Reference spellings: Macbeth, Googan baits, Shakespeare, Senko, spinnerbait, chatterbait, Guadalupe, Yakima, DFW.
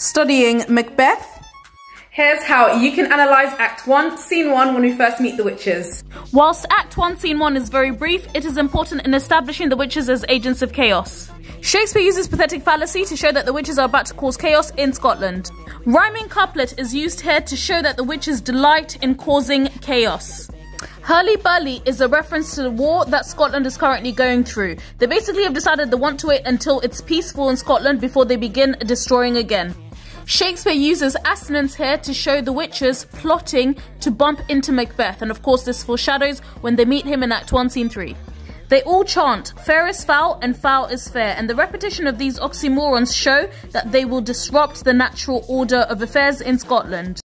Studying Macbeth. Here's how you can analyse Act 1, Scene 1 when we first meet the witches. Whilst Act 1, Scene 1 is very brief, it is important in establishing the witches as agents of chaos. Shakespeare uses pathetic fallacy to show that the witches are about to cause chaos in Scotland. Rhyming couplet is used here to show that the witches delight in causing chaos. Hurly-burly is a reference to the war that Scotland is currently going through. They basically have decided they want to wait until it's peaceful in Scotland before they begin destroying again. Shakespeare uses assonance here to show the witches plotting to bump into Macbeth, and of course this foreshadows when they meet him in Act 1, Scene 3. They all chant, fair is foul and foul is fair, and the repetition of these oxymorons show that they will disrupt the natural order of affairs in Scotland.